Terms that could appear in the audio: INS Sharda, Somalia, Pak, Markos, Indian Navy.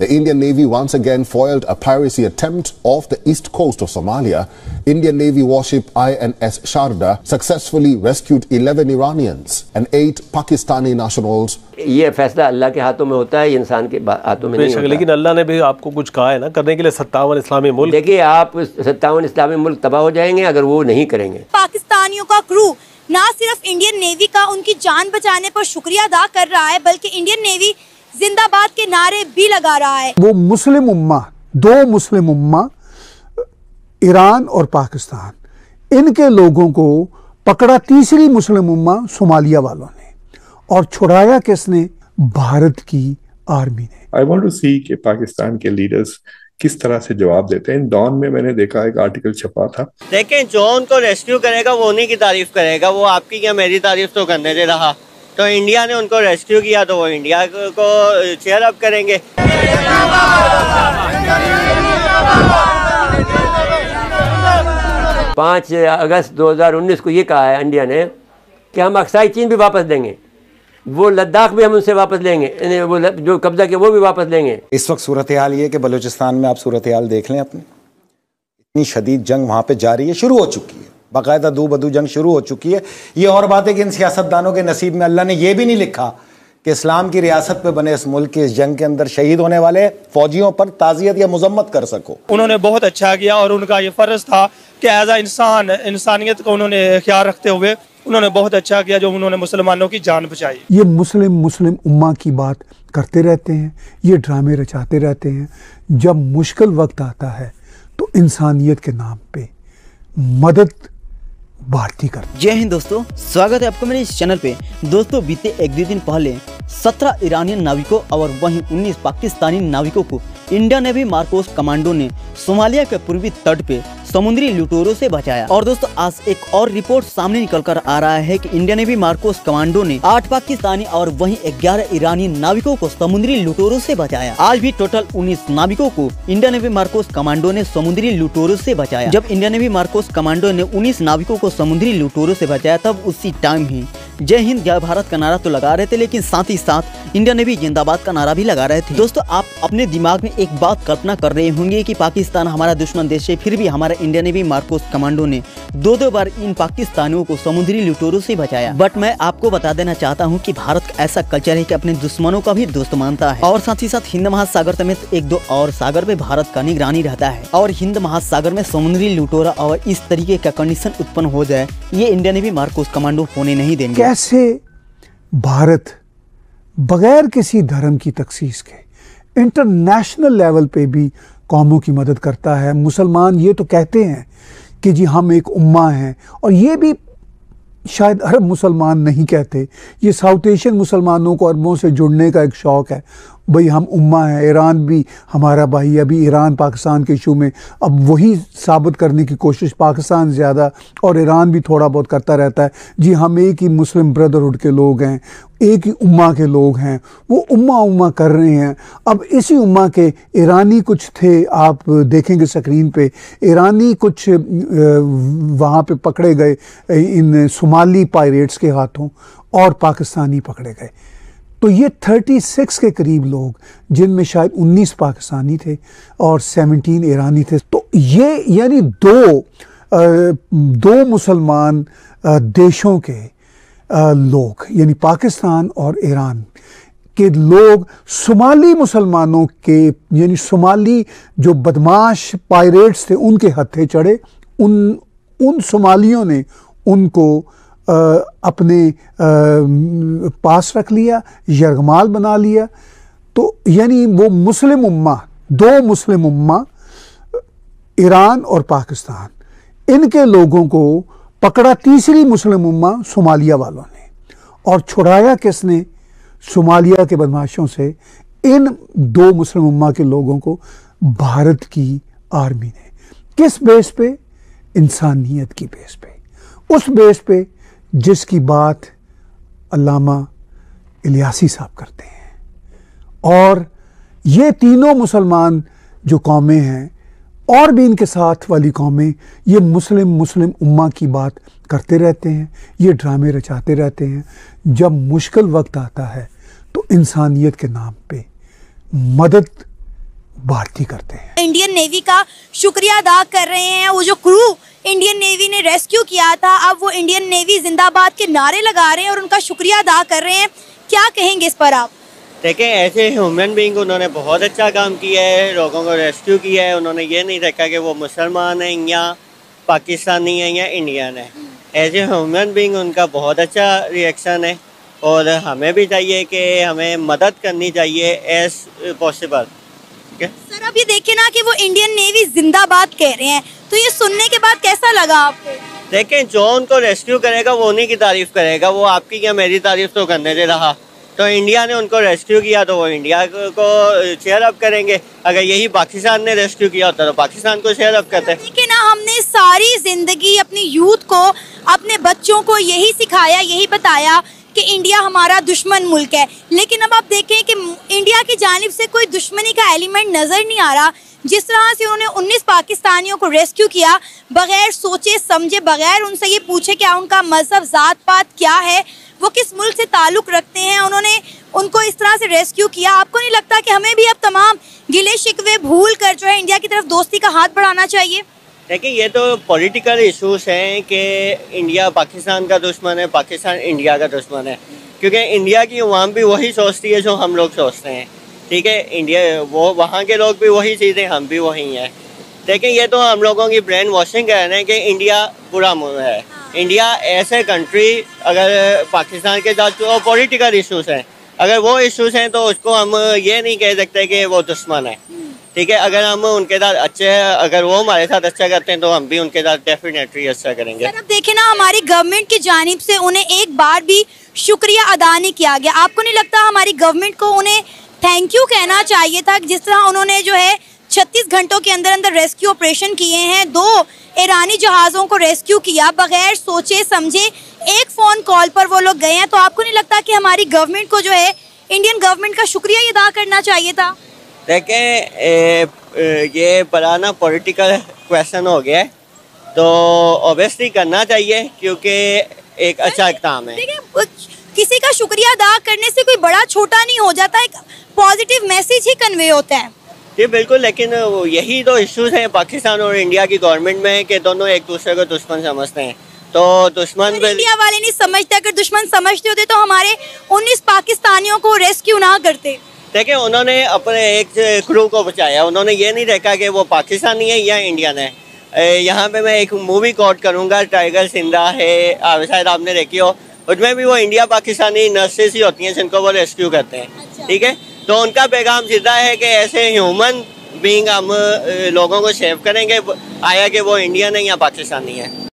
The Indian Navy once again foiled a piracy attempt off the east coast of Somalia. Indian Navy warship INS Sharda successfully rescued 11 Iranians and 8 Pakistani nationals. ये फैसला अल्लाह के हाथों में होता है, इंसान के हाथों में नहीं होता। लेकिन अल्लाह ने भी आपको कुछ कहा है ना करने के लिए। 57 इस्लामी मुल्क, देखिए आप 57 इस्लामी मुल्क तबाह हो जाएंगे अगर वो नहीं करेंगे। पाकिस्तानियों का क्रू ना सिर्फ इंडियन नेवी का उनकी जान बचाने पर शुक्रिया अदा कर रहा है, बल्कि इंडियन नेवी जिंदाबाद के नारे भी लगा रहा है। वो मुस्लिम उम्मा, दो मुस्लिम उम्मा, ईरान और पाकिस्तान, इनके लोगों को पकड़ा तीसरी मुस्लिम उम्मा सोमालिया वालों ने, और छुड़ाया किसने? भारत की आर्मी ने। आई वांट टू सी कि पाकिस्तान के लीडर्स किस तरह से जवाब देते हैं। डॉन में मैंने देखा एक आर्टिकल छपा था, देखें जो उनको रेस्क्यू करेगा वो उन्हीं की तारीफ करेगा, वो आपकी क्या मेरी तारीफ तो करने दे रहा। तो इंडिया ने उनको रेस्क्यू किया तो वो इंडिया को चेयर अप करेंगे। जिंदाबाद 5 अगस्त 2019 को ये कहा है इंडिया ने कि हम अक्साई चीन भी वापस देंगे, वो लद्दाख भी हम उनसे वापस लेंगे, वो जो कब्जा किया वो भी वापस लेंगे। इस वक्त सूरत हाल ये कि बलूचिस्तान में आप सूरत हाल देख लें अपनी, इतनी शदीद जंग वहाँ पे जारी है, शुरू हो चुकी है, बाकायदा दो बदू जंग शुरू हो चुकी है। ये और बात है कि इन सियासतदानों के नसीब में अल्लाह ने यह भी नहीं लिखा कि इस्लाम की रियासत पे बने इस मुल्क की इस जंग के अंदर शहीद होने वाले फौजियों पर ताज़ियत या मजम्मत कर सको। उन्होंने बहुत अच्छा किया और उनका ये फ़र्ज़ था कि एज आ इंसान इंसानियत को उन्होंने ख्याल रखते हुए उन्होंने बहुत अच्छा किया जो उन्होंने मुसलमानों की जान बचाई। ये मुस्लिम उम्मा की बात करते रहते हैं, ये ड्रामे रचाते रहते हैं। जब मुश्किल वक्त आता है तो इंसानियत के नाम पर मदद भारतीय कर। जय हिंद दोस्तों, स्वागत है आपको मेरे इस चैनल पे। दोस्तों बीते 1-2 दिन पहले 17 ईरानियन नाविकों और वहीं 19 पाकिस्तानी नाविकों को इंडिया नेवी मार्कोस कमांडो ने सोमालिया के पूर्वी तट पे समुद्री लुटेरों से बचाया। और दोस्तों आज एक और रिपोर्ट सामने निकल कर आ रहा है कि इंडिया नेवी मार्कोस कमांडो ने 8 पाकिस्तानी और वहीं 11 ईरानी नाविकों को समुद्री लुटेरों से बचाया। आज भी टोटल 19 नाविकों को इंडिया नेवी मार्कोस कमांडो ने समुद्री लुटेरों से बचाया। जब इंडिया नेवी मार्कोस कमांडो ने 19 नाविकों को समुद्री लुटेरों से बचाया तब उसी टाइम ही जय हिंद जय भारत का नारा तो लगा रहे थे, लेकिन साथ ही साथ इंडिया नेवी जिंदाबाद का नारा भी लगा रहे थे। दोस्तों आप अपने दिमाग में एक बात कल्पना कर रहे होंगे कि पाकिस्तान हमारा दुश्मन देश है, फिर भी हमारा इंडिया नेवी मार्कोस कमांडो ने 2-2 बार इन पाकिस्तानियों को समुद्री लुटेरों से बचाया। बट मैं आपको बता देना चाहता हूँ कि भारत का ऐसा कल्चर है कि अपने दुश्मनों का भी दोस्त मानता है, और साथ ही साथ हिंद महासागर समेत 1-2 और सागर में भारत का निगरानी रहता है। और हिंद महासागर में समुद्री लुटेरा और इस तरीके का कंडीशन उत्पन्न हो जाए ये इंडिया नेवी मार्कोस कमांडो होने नहीं देंगे। कैसे भारत बगैर किसी धर्म की तखसीस के इंटरनेशनल लेवल पे भी कौमों की मदद करता है। मुसलमान ये तो कहते हैं कि जी हम एक उम्मा हैं, और ये भी शायद अरब मुसलमान नहीं कहते, ये साउथ एशियन मुसलमानों को अरबों से जुड़ने का एक शौक़ है। भाई हम उम्मा हैं, ईरान भी हमारा भाई। अभी ईरान पाकिस्तान के इशू में अब वही साबित करने की कोशिश पाकिस्तान ज़्यादा और ईरान भी थोड़ा बहुत करता रहता है, जी हम एक ही मुस्लिम ब्रदरहुड के लोग हैं, एक ही उम्मा के लोग हैं। वो उम्मा कर रहे हैं। अब इसी उम्मा के ईरानी कुछ थे, आप देखेंगे स्क्रीन पे, ईरानी कुछ वहाँ पे पकड़े गए इन सोमाली पायरेट्स के हाथों और पाकिस्तानी पकड़े गए। तो ये 36 के करीब लोग, जिनमें शायद 19 पाकिस्तानी थे और 17 ईरानी थे। तो ये यानी दो मुसलमान देशों के लोग, यानी पाकिस्तान और ईरान के लोग सोमाली मुसलमानों के, यानी सोमाली जो बदमाश पायरेट्स थे उनके हत्थे चढ़े। उन सोमालियों ने उनको अपने पास रख लिया, यरगमाल बना लिया। तो यानी वो मुस्लिम उम्मा, दो मुस्लिम उम्मा, ईरान और पाकिस्तान, इनके लोगों को पकड़ा तीसरी मुस्लिम उम्मा सोमालिया वालों ने, और छुड़ाया किसने? सोमालिया के बदमाशों से इन दो मुस्लिम उम्मा के लोगों को भारत की आर्मी ने। किस बेस पे? इंसानियत की बेस पे, उस बेस पे जिसकी बात अल्लामा इलियासी साहब करते हैं। और ये तीनों मुसलमान जो कौमें हैं और भी इनके साथ वाली कौमें, ये मुस्लिम उम्मा की बात करते रहते हैं, ये ड्रामे रचाते रहते हैं। जब मुश्किल वक्त आता है तो इंसानियत के नाम पे मदद भारतीय करते हैं। इंडियन नेवी का शुक्रिया अदा कर रहे हैं। वो जो क्रू इंडियन नेवी ने रेस्क्यू किया था, अब वो इंडियन नेवी जिंदाबाद के नारे लगा रहे हैं और उनका शुक्रिया अदा कर रहे हैं। क्या कहेंगे इस पर आप? देखें, ऐसे ह्यूमन बींग उन्होंने बहुत अच्छा काम किया है, लोगों को रेस्क्यू किया है। उन्होंने ये नहीं देखा कि वो मुसलमान हैं या पाकिस्तानी हैं या इंडियन हैं। ऐसे ह्यूमन बींग उनका बहुत अच्छा रिएक्शन है और हमें भी चाहिए कि हमें मदद करनी चाहिए एज पॉसिबल। ठीक है सर, अब ये देखें ना कि वो इंडियन नेवी जिंदाबाद कह रहे हैं, तो ये सुनने के बाद कैसा लगा आपको? देखें, जो उनको रेस्क्यू करेगा वो उन्हीं की तारीफ करेगा, वो आपकी या मेरी तारीफ तो करने दे रहा। तो इंडिया ने उनको रेस्क्यू किया तो वो इंडिया को शेयर अप करेंगे, अगर यही पाकिस्तान ने रेस्क्यू किया होता तो पाकिस्तान को शेयर अप करते। लेकिन हमने सारी जिंदगी अपनी यूथ को, अपने बच्चों को यही सिखाया, यही बताया कि इंडिया हमारा दुश्मन मुल्क है। लेकिन अब आप देखें कि इंडिया की जानिब से कोई दुश्मनी का एलिमेंट नज़र नहीं आ रहा। जिस तरह से उन्होंने 19 पाकिस्तानियों को रेस्क्यू किया, बगैर सोचे समझे, बगैर उनसे ये पूछे क्या उनका मजहब, जात पात क्या है, वो किस मुल्क से ताल्लुक़ रखते हैं, उन्होंने उनको इस तरह से रेस्क्यू किया। आपको नहीं लगता कि हमें भी अब तमाम गिले शिकवे भूल कर जो है इंडिया की तरफ दोस्ती का हाथ बढ़ाना चाहिए? देखिए, ये तो पॉलिटिकल इशूज़ हैं कि इंडिया पाकिस्तान का दुश्मन है, पाकिस्तान इंडिया का दुश्मन है, क्योंकि इंडिया की अवाम भी वही सोचती है जो हम लोग सोचते हैं। ठीक है, इंडिया वो वहाँ के लोग भी वही चीज़ें, हम भी वही हैं। देखिए, ये तो हम लोगों की ब्रेन वॉशिंग कर रहे हैं कि इंडिया बुरा मुल्क है, इंडिया ऐसे कंट्री। अगर पाकिस्तान के साथ जो पॉलिटिकल इश्यूज़ हैं, अगर वो इश्यूज़ हैं तो उसको हम ये नहीं कह सकते कि वो दुश्मन है। ठीक है, अगर हम उनके साथ अच्छे, अगर वो हमारे साथ अच्छा करते हैं तो हम भी उनके साथ डेफिनेटली अच्छा करेंगे। अब देखें ना, हमारी गवर्नमेंट की जानिब से उन्हें एक बार भी शुक्रिया अदा नहीं किया गया। आपको नहीं लगता हमारी गवर्नमेंट को उन्हें थैंक यू कहना चाहिए था? जिस तरह उन्होंने जो है 36 घंटों के अंदर अंदर रेस्क्यू ऑपरेशन किए हैं, 2 ईरानी जहाज़ों को रेस्क्यू किया, बगैर सोचे समझे, एक फ़ोन कॉल पर वो लोग गए हैं। तो आपको नहीं लगता कि हमारी गवर्नमेंट को जो है इंडियन गवर्नमेंट का शुक्रिया अदा करना चाहिए था? देखें, ये बड़ा ना पॉलिटिकल क्वेश्चन हो गया है, तो ऑब्वियसली करना चाहिए क्योंकि एक अच्छा इक़दाम है। किसी का शुक्रिया अदा करने से कोई बड़ा छोटा नहीं हो जाता, एक पॉजिटिव मैसेज ही कन्वे होता है। जी बिल्कुल, लेकिन यही तो इश्यूज़ हैं पाकिस्तान और इंडिया की गवर्नमेंट में, कि दोनों एक दूसरे को दुश्मन समझते हैं। तो दुश्मन इंडिया वाले नहीं समझते, अगर दुश्मन समझते होते तो हमारे 19 पाकिस्तानियों को रेस्क्यू ना करते। देखिए, उन्होंने अपने एक क्रू को बचाया, उन्होंने ये नहीं देखा कि वो पाकिस्तानी है या इंडियन है। यहाँ पे मैं एक मूवी कोट करूँगा, टाइगर जिंदा है, शायद आपने देखी हो, उसमें भी वो इंडिया पाकिस्तानी नर्सेस ही होती हैं जिनको वो रेस्क्यू करते हैं। ठीक है, तो उनका पैगाम सीधा है कि ऐसे ह्यूमन बींग हम लोगों को सेव करेंगे, आया कि वो इंडियन है या पाकिस्तानी है।